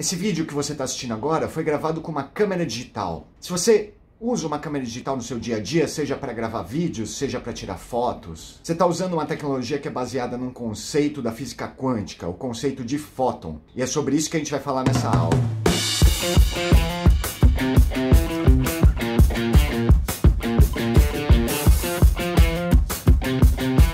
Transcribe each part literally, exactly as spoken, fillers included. Esse vídeo que você está assistindo agora foi gravado com uma câmera digital. Se você usa uma câmera digital no seu dia a dia, seja para gravar vídeos, seja para tirar fotos, você está usando uma tecnologia que é baseada num conceito da física quântica, o conceito de fóton. E é sobre isso que a gente vai falar nessa aula.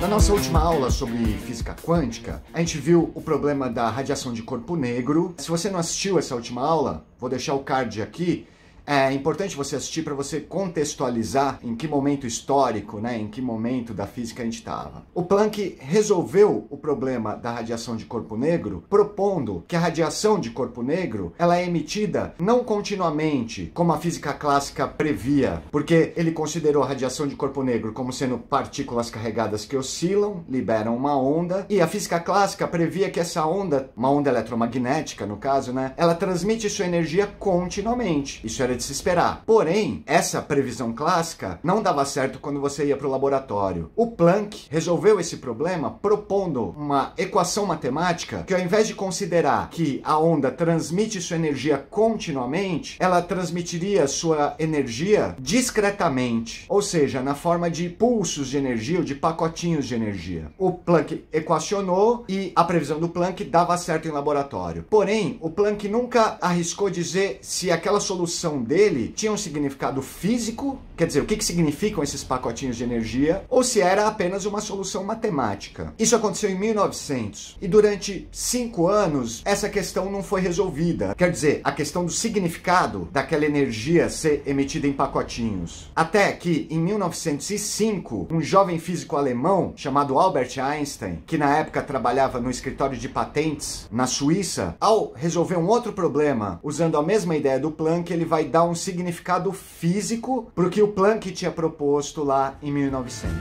Na nossa última aula sobre física quântica, a gente viu o problema da radiação de corpo negro. Se você não assistiu essa última aula, vou deixar o card aqui. É importante você assistir para você contextualizar em que momento histórico, né, em que momento da física a gente estava. O Planck resolveu o problema da radiação de corpo negro propondo que a radiação de corpo negro ela é emitida não continuamente, como a física clássica previa, porque ele considerou a radiação de corpo negro como sendo partículas carregadas que oscilam, liberam uma onda, e a física clássica previa que essa onda, uma onda eletromagnética no caso, né, ela transmite sua energia continuamente. Isso era de se esperar. Porém, essa previsão clássica não dava certo quando você ia para o laboratório. O Planck resolveu esse problema propondo uma equação matemática que, ao invés de considerar que a onda transmite sua energia continuamente, ela transmitiria sua energia discretamente, ou seja, na forma de pulsos de energia ou de pacotinhos de energia. O Planck equacionou e a previsão do Planck dava certo em laboratório. Porém, o Planck nunca arriscou dizer se aquela solução dele tinha um significado físico, quer dizer, o que, que significam esses pacotinhos de energia, ou se era apenas uma solução matemática. Isso aconteceu em mil e novecentos, e durante cinco anos essa questão não foi resolvida, quer dizer, a questão do significado daquela energia ser emitida em pacotinhos. Até que, em mil novecentos e cinco, um jovem físico alemão chamado Albert Einstein, que na época trabalhava no escritório de patentes na Suíça, ao resolver um outro problema, usando a mesma ideia do Planck, ele vai dar um significado físico para o que o Planck tinha proposto lá em mil e novecentos.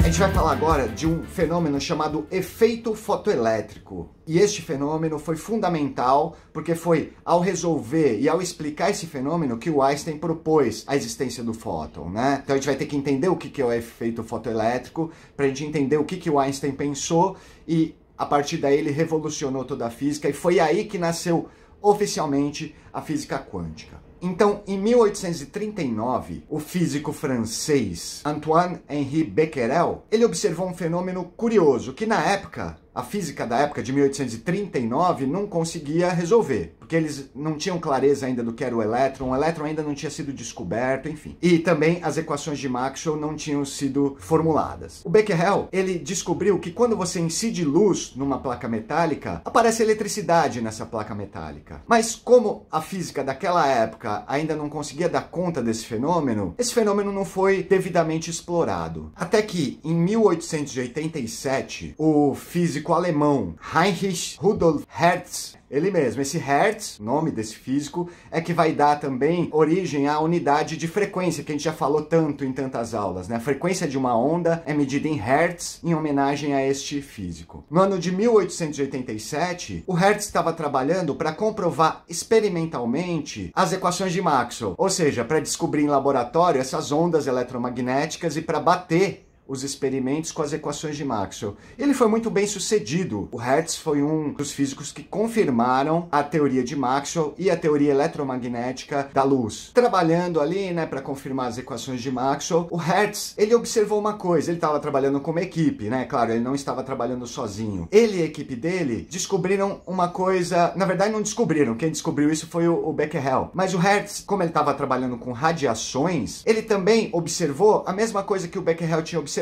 A gente vai falar agora de um fenômeno chamado efeito fotoelétrico. E este fenômeno foi fundamental porque foi ao resolver e ao explicar esse fenômeno que o Einstein propôs a existência do fóton, né? Então a gente vai ter que entender o que é o efeito fotoelétrico para a gente entender o que o Einstein pensou e a partir daí ele revolucionou toda a física e foi aí que nasceu oficialmente a física quântica. Então, em mil oitocentos e trinta e nove, o físico francês Antoine-Henri Becquerel, ele observou um fenômeno curioso que na época, a física da época de mil oitocentos e trinta e nove, não conseguia resolver, porque eles não tinham clareza ainda do que era o elétron, o elétron ainda não tinha sido descoberto, enfim. E também as equações de Maxwell não tinham sido formuladas. O Becquerel, ele descobriu que quando você incide luz numa placa metálica, aparece eletricidade nessa placa metálica. Mas como a física daquela época ainda não conseguia dar conta desse fenômeno, esse fenômeno não foi devidamente explorado. Até que, em mil oitocentos e oitenta e sete, o físico O alemão Heinrich Rudolf Hertz, ele mesmo, esse Hertz, nome desse físico, é que vai dar também origem à unidade de frequência, que a gente já falou tanto em tantas aulas, né? A frequência de uma onda é medida em Hertz, em homenagem a este físico. No ano de mil oitocentos e oitenta e sete, o Hertz estava trabalhando para comprovar experimentalmente as equações de Maxwell, ou seja, para descobrir em laboratório essas ondas eletromagnéticas e para bater os experimentos com as equações de Maxwell. Ele foi muito bem sucedido. O Hertz foi um dos físicos que confirmaram a teoria de Maxwell e a teoria eletromagnética da luz. Trabalhando ali, né, para confirmar as equações de Maxwell, o Hertz, ele observou uma coisa, ele estava trabalhando com uma equipe, né, claro, ele não estava trabalhando sozinho. Ele e a equipe dele descobriram uma coisa, na verdade não descobriram, quem descobriu isso foi o, o Becquerel, mas o Hertz, como ele estava trabalhando com radiações, ele também observou a mesma coisa que o Becquerel tinha observado.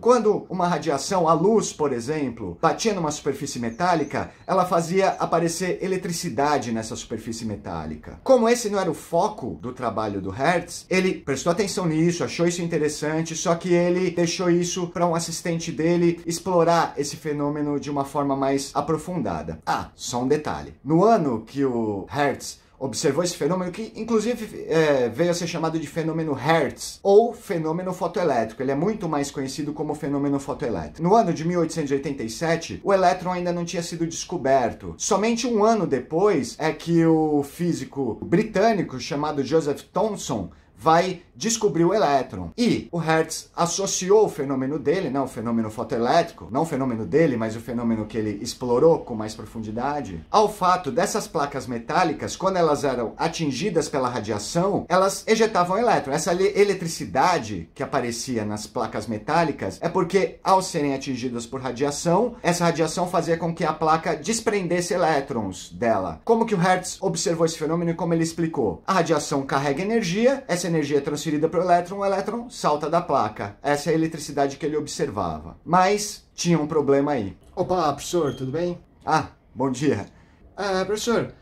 Quando uma radiação, a luz, por exemplo, batia numa superfície metálica, ela fazia aparecer eletricidade nessa superfície metálica. Como esse não era o foco do trabalho do Hertz, ele prestou atenção nisso, achou isso interessante, só que ele deixou isso para um assistente dele explorar esse fenômeno de uma forma mais aprofundada. Ah, só um detalhe. No ano que o Hertz observou esse fenômeno, que inclusive é, veio a ser chamado de fenômeno Hertz, ou fenômeno fotoelétrico. Ele é muito mais conhecido como fenômeno fotoelétrico. No ano de mil oitocentos e oitenta e sete, o elétron ainda não tinha sido descoberto. Somente um ano depois é que o físico britânico chamado Joseph Thomson vai descobrir o elétron. E o Hertz associou o fenômeno dele, né, o fenômeno fotoelétrico, não o fenômeno dele, mas o fenômeno que ele explorou com mais profundidade, ao fato dessas placas metálicas, quando elas eram atingidas pela radiação, elas ejetavam elétron. Essa eletricidade que aparecia nas placas metálicas é porque, ao serem atingidas por radiação, essa radiação fazia com que a placa desprendesse elétrons dela. Como que o Hertz observou esse fenômeno e como ele explicou? A radiação carrega energia, essa energia é transferida para o elétron, o elétron salta da placa. Essa é a eletricidade que ele observava. Mas tinha um problema aí. Opa, professor, tudo bem? Ah, bom dia. Ah, professor,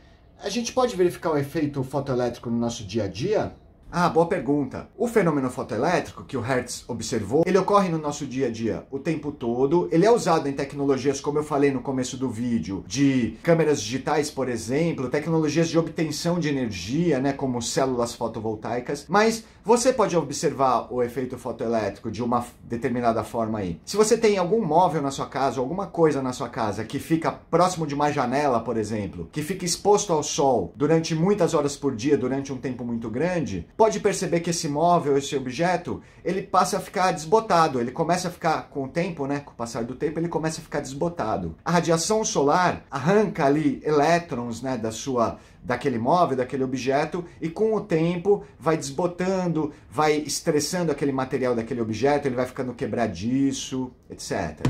a gente pode verificar o efeito fotoelétrico no nosso dia a dia? Ah, boa pergunta. O fenômeno fotoelétrico que o Hertz observou, ele ocorre no nosso dia a dia o tempo todo. Ele é usado em tecnologias, como eu falei no começo do vídeo, de câmeras digitais, por exemplo, tecnologias de obtenção de energia, né, como células fotovoltaicas. Mas você pode observar o efeito fotoelétrico de uma determinada forma aí. Se você tem algum móvel na sua casa, alguma coisa na sua casa que fica próximo de uma janela, por exemplo, que fica exposto ao sol durante muitas horas por dia, durante um tempo muito grande, pode perceber que esse móvel, esse objeto, ele passa a ficar desbotado, ele começa a ficar, com o tempo, né, com o passar do tempo, ele começa a ficar desbotado. A radiação solar arranca ali elétrons, né, da sua, daquele móvel, daquele objeto, e com o tempo vai desbotando, vai estressando aquele material daquele objeto, ele vai ficando quebradiço, etcétera.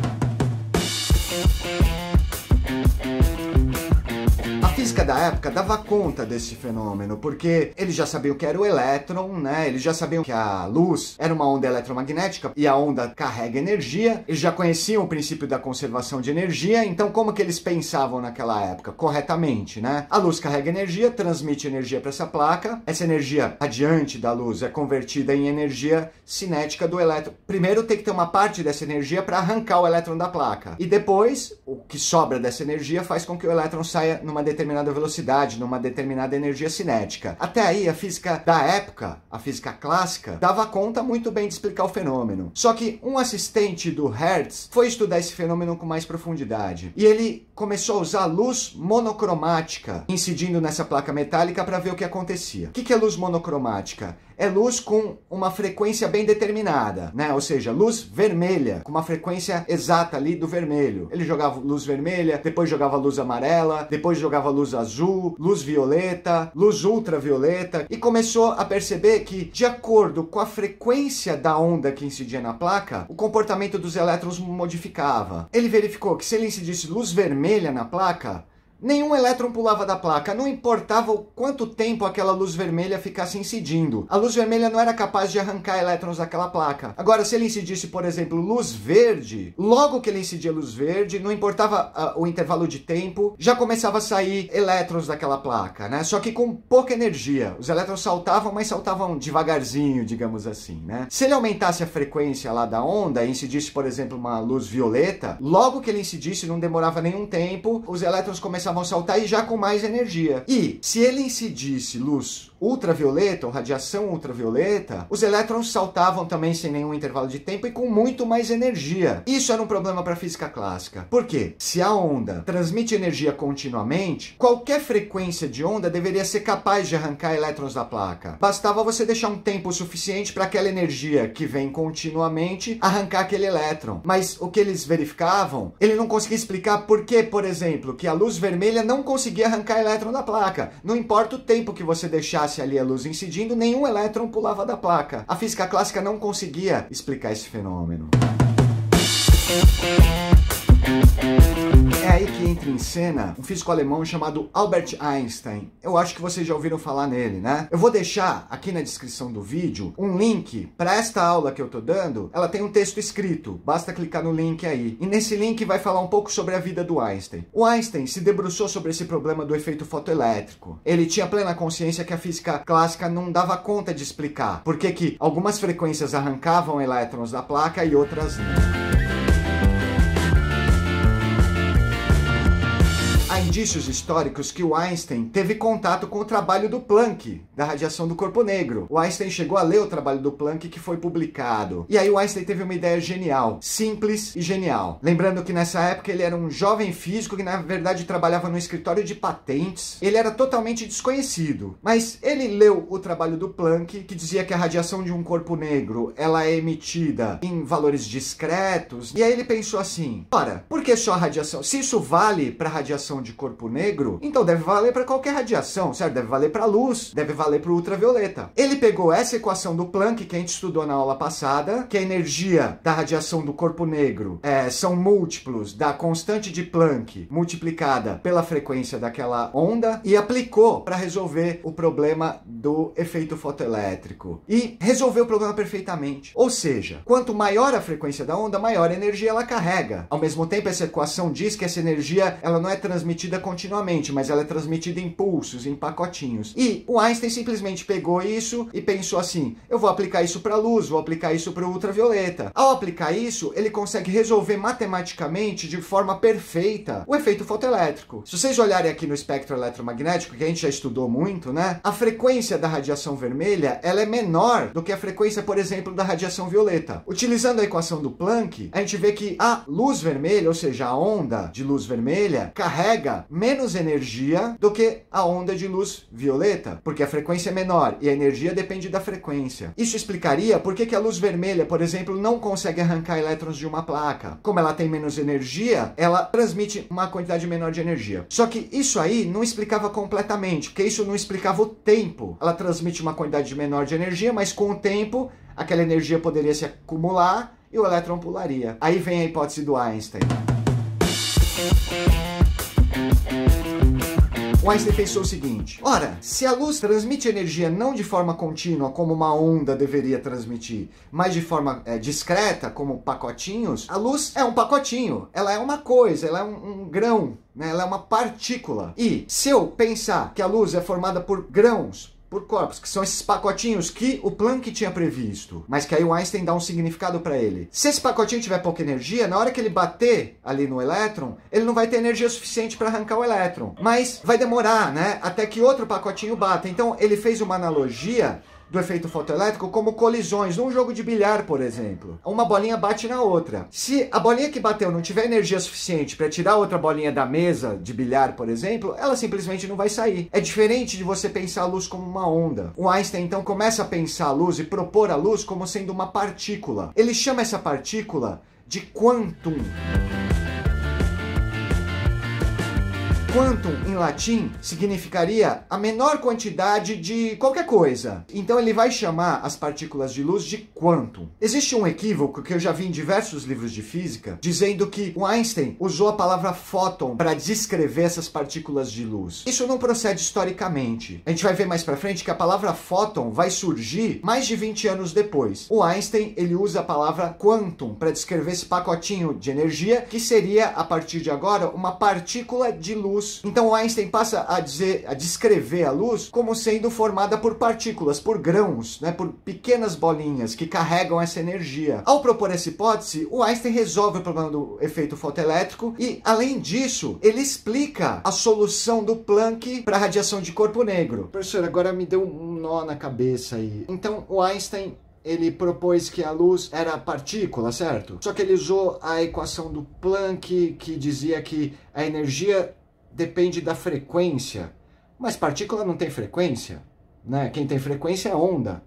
A física da época dava conta desse fenômeno, porque eles já sabiam que era o elétron, né? Eles já sabiam que a luz era uma onda eletromagnética e a onda carrega energia. Eles já conheciam o princípio da conservação de energia, então como que eles pensavam naquela época? Corretamente, né? A luz carrega energia, transmite energia para essa placa, essa energia adiante da luz é convertida em energia cinética do elétron. Primeiro tem que ter uma parte dessa energia para arrancar o elétron da placa, e depois o que sobra dessa energia faz com que o elétron saia numa determinada determinada velocidade, numa determinada energia cinética. Até aí, a física da época, a física clássica, dava conta muito bem de explicar o fenômeno. Só que um assistente do Hertz foi estudar esse fenômeno com mais profundidade. E ele começou a usar luz monocromática, incidindo nessa placa metálica para ver o que acontecia. O que é luz monocromática? É luz com uma frequência bem determinada, né? Ou seja, luz vermelha, com uma frequência exata ali do vermelho. Ele jogava luz vermelha, depois jogava luz amarela, depois jogava luz azul, luz violeta, luz ultravioleta, e começou a perceber que, de acordo com a frequência da onda que incidia na placa, o comportamento dos elétrons modificava. Ele verificou que se ele incidisse luz vermelha na placa, nenhum elétron pulava da placa, não importava o quanto tempo aquela luz vermelha ficasse incidindo. A luz vermelha não era capaz de arrancar elétrons daquela placa. Agora, se ele incidisse, por exemplo, luz verde, logo que ele incidia luz verde, não importava uh, o intervalo de tempo, já começava a sair elétrons daquela placa, né? Só que com pouca energia. Os elétrons saltavam, mas saltavam devagarzinho, digamos assim, né? Se ele aumentasse a frequência lá da onda e incidisse, por exemplo, uma luz violeta, logo que ele incidisse, não demorava nenhum tempo, os elétrons começavam vão saltar e já com mais energia. E se ele incidisse luz ultravioleta ou radiação ultravioleta, os elétrons saltavam também sem nenhum intervalo de tempo e com muito mais energia. Isso era um problema para a física clássica. Por quê? Se a onda transmite energia continuamente, qualquer frequência de onda deveria ser capaz de arrancar elétrons da placa. Bastava você deixar um tempo suficiente para aquela energia que vem continuamente arrancar aquele elétron. Mas o que eles verificavam, ele não conseguia explicar por que, por exemplo, que a luz vermelha vermelha não conseguia arrancar elétron da placa. Não importa o tempo que você deixasse ali a luz incidindo, nenhum elétron pulava da placa. A física clássica não conseguia explicar esse fenômeno. É aí que entra em cena um físico alemão chamado Albert Einstein. Eu acho que vocês já ouviram falar nele, né? Eu vou deixar aqui na descrição do vídeo um link para esta aula que eu tô dando. Ela tem um texto escrito, basta clicar no link aí. E nesse link vai falar um pouco sobre a vida do Einstein. O Einstein se debruçou sobre esse problema do efeito fotoelétrico. Ele tinha plena consciência que a física clássica não dava conta de explicar por que que algumas frequências arrancavam elétrons da placa e outras não. há indícios históricos que o Einstein teve contato com o trabalho do Planck, da radiação do corpo negro. O Einstein chegou a ler o trabalho do Planck que foi publicado. E aí o Einstein teve uma ideia genial, simples e genial. Lembrando que nessa época ele era um jovem físico que na verdade trabalhava no escritório de patentes. Ele era totalmente desconhecido, mas ele leu o trabalho do Planck que dizia que a radiação de um corpo negro ela é emitida em valores discretos. E aí ele pensou assim, ora, por que só a radiação? Se isso vale para radiação de corpo negro, então deve valer para qualquer radiação, certo? Deve valer para luz, deve valer para ultravioleta. Ele pegou essa equação do Planck que a gente estudou na aula passada, que a energia da radiação do corpo negro é, são múltiplos da constante de Planck multiplicada pela frequência daquela onda, e aplicou para resolver o problema do efeito fotoelétrico. E resolveu o problema perfeitamente. Ou seja, quanto maior a frequência da onda, maior a energia ela carrega. Ao mesmo tempo, essa equação diz que essa energia ela não é transmitida continuamente, mas ela é transmitida em pulsos, em pacotinhos. E o Einstein simplesmente pegou isso e pensou assim, eu vou aplicar isso para a luz, vou aplicar isso para o ultravioleta. Ao aplicar isso, ele consegue resolver matematicamente, de forma perfeita, o efeito fotoelétrico. Se vocês olharem aqui no espectro eletromagnético, que a gente já estudou muito, né? A frequência da radiação vermelha, ela é menor do que a frequência, por exemplo, da radiação violeta. Utilizando a equação do Planck, a gente vê que a luz vermelha, ou seja, a onda de luz vermelha, carrega menos energia do que a onda de luz violeta, porque a frequência é menor e a energia depende da frequência. Isso explicaria por que que a luz vermelha, por exemplo, não consegue arrancar elétrons de uma placa. Como ela tem menos energia, ela transmite uma quantidade menor de energia. Só que isso aí não explicava completamente, porque isso não explicava o tempo. Ela transmite uma quantidade menor de energia, mas com o tempo, aquela energia poderia se acumular e o elétron pularia. Aí vem a hipótese do Einstein. O Einstein pensou o seguinte, ora, se a luz transmite energia não de forma contínua, como uma onda deveria transmitir, mas de forma é, discreta, como pacotinhos, a luz é um pacotinho, ela é uma coisa, ela é um, um grão, né? Ela é uma partícula. E se eu pensar que a luz é formada por grãos, por corpos, que são esses pacotinhos que o Planck tinha previsto, mas que aí o Einstein dá um significado para ele. Se esse pacotinho tiver pouca energia, na hora que ele bater ali no elétron, ele não vai ter energia suficiente para arrancar o elétron, mas vai demorar, né, até que outro pacotinho bata. Então ele fez uma analogia do efeito fotoelétrico como colisões, num jogo de bilhar, por exemplo. Uma bolinha bate na outra. Se a bolinha que bateu não tiver energia suficiente para tirar outra bolinha da mesa de bilhar, por exemplo, ela simplesmente não vai sair. É diferente de você pensar a luz como uma onda. O Einstein, então, começa a pensar a luz e propor a luz como sendo uma partícula. Ele chama essa partícula de quantum. Quantum, em latim, significaria a menor quantidade de qualquer coisa. Então ele vai chamar as partículas de luz de quantum. Existe um equívoco que eu já vi em diversos livros de física, dizendo que o Einstein usou a palavra fóton para descrever essas partículas de luz. Isso não procede historicamente. A gente vai ver mais pra frente que a palavra fóton vai surgir mais de vinte anos depois. O Einstein, ele usa a palavra quantum para descrever esse pacotinho de energia, que seria, a partir de agora, uma partícula de luz. Então o Einstein passa a dizer, a descrever a luz como sendo formada por partículas, por grãos, né, por pequenas bolinhas que carregam essa energia. Ao propor essa hipótese, o Einstein resolve o problema do efeito fotoelétrico e, além disso, ele explica a solução do Planck para a radiação de corpo negro. Professor, agora me deu um nó na cabeça aí. Então o Einstein, ele propôs que a luz era partícula, certo? Só que ele usou a equação do Planck que dizia que a energia depende da frequência, mas partícula não tem frequência, né? Quem tem frequência é onda.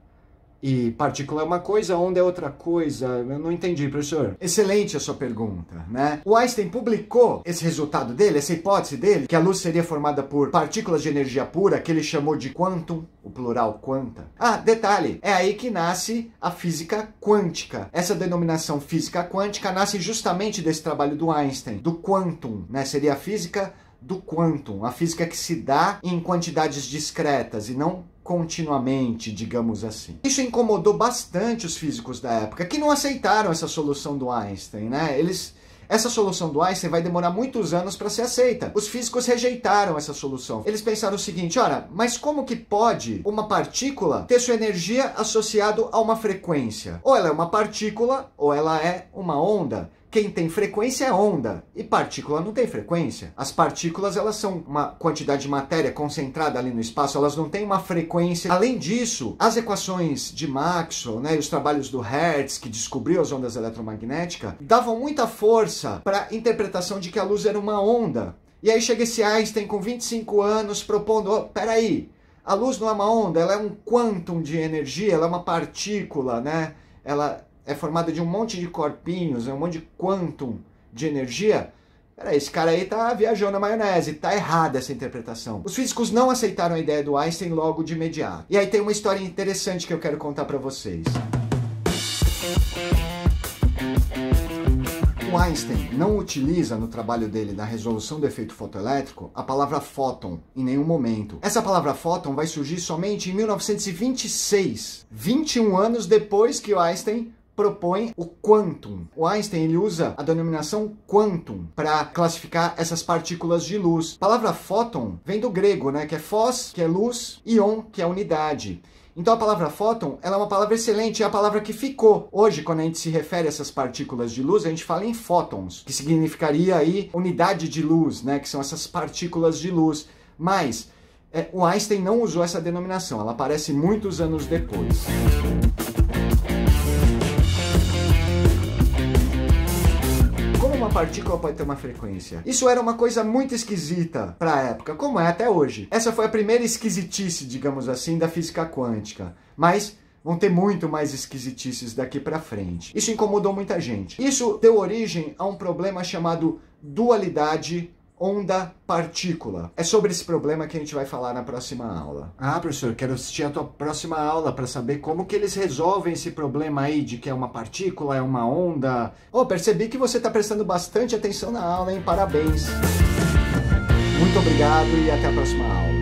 E partícula é uma coisa, onda é outra coisa. Eu não entendi, professor. Excelente a sua pergunta, né? O Einstein publicou esse resultado dele, essa hipótese dele, que a luz seria formada por partículas de energia pura, que ele chamou de quantum, o plural quanta. Ah, detalhe, é aí que nasce a física quântica. Essa denominação física quântica nasce justamente desse trabalho do Einstein, do quantum, né? Seria a física do quantum, a física que se dá em quantidades discretas e não continuamente, digamos assim. Isso incomodou bastante os físicos da época, que não aceitaram essa solução do Einstein, né? Eles... Essa solução do Einstein vai demorar muitos anos para ser aceita. Os físicos rejeitaram essa solução. Eles pensaram o seguinte, ora, mas como que pode uma partícula ter sua energia associada a uma frequência? Ou ela é uma partícula, ou ela é uma onda. quem tem frequência é onda, e partícula não tem frequência. As partículas, elas são uma quantidade de matéria concentrada ali no espaço, elas não têm uma frequência. Além disso, as equações de Maxwell, né, e os trabalhos do Hertz, que descobriu as ondas eletromagnéticas, davam muita força para a interpretação de que a luz era uma onda. E aí chega esse Einstein com vinte e cinco anos propondo, oh, peraí, a luz não é uma onda, ela é um quantum de energia, ela é uma partícula, né? Ela é formada de um monte de corpinhos, um monte de quantum de energia. Peraí, esse cara aí tá viajando na maionese, tá errada essa interpretação. Os físicos não aceitaram a ideia do Einstein logo de imediato. E aí tem uma história interessante que eu quero contar pra vocês. O Einstein não utiliza no trabalho dele na resolução do efeito fotoelétrico a palavra fóton em nenhum momento. Essa palavra fóton vai surgir somente em mil novecentos e vinte e seis, vinte e um anos depois que o Einstein propõe o quantum. O Einstein ele usa a denominação quantum para classificar essas partículas de luz. A palavra fóton vem do grego, né, que é fós, que é luz, e on, que é unidade. Então a palavra fóton, ela é uma palavra excelente, é a palavra que ficou. Hoje, quando a gente se refere a essas partículas de luz, a gente fala em fótons, que significaria aí unidade de luz, né, que são essas partículas de luz. Mas é, o Einstein não usou essa denominação, ela aparece muitos anos depois. Partícula pode ter uma frequência. Isso era uma coisa muito esquisita para a época, como é até hoje. Essa foi a primeira esquisitice, digamos assim, da física quântica. Mas vão ter muito mais esquisitices daqui para frente. Isso incomodou muita gente. Isso deu origem a um problema chamado dualidade onda partícula. É sobre esse problema que a gente vai falar na próxima aula. Ah, professor, quero assistir a tua próxima aula para saber como que eles resolvem esse problema aí de que é uma partícula, é uma onda. Oh, percebi que você está prestando bastante atenção na aula, hein? Parabéns! Muito obrigado e até a próxima aula.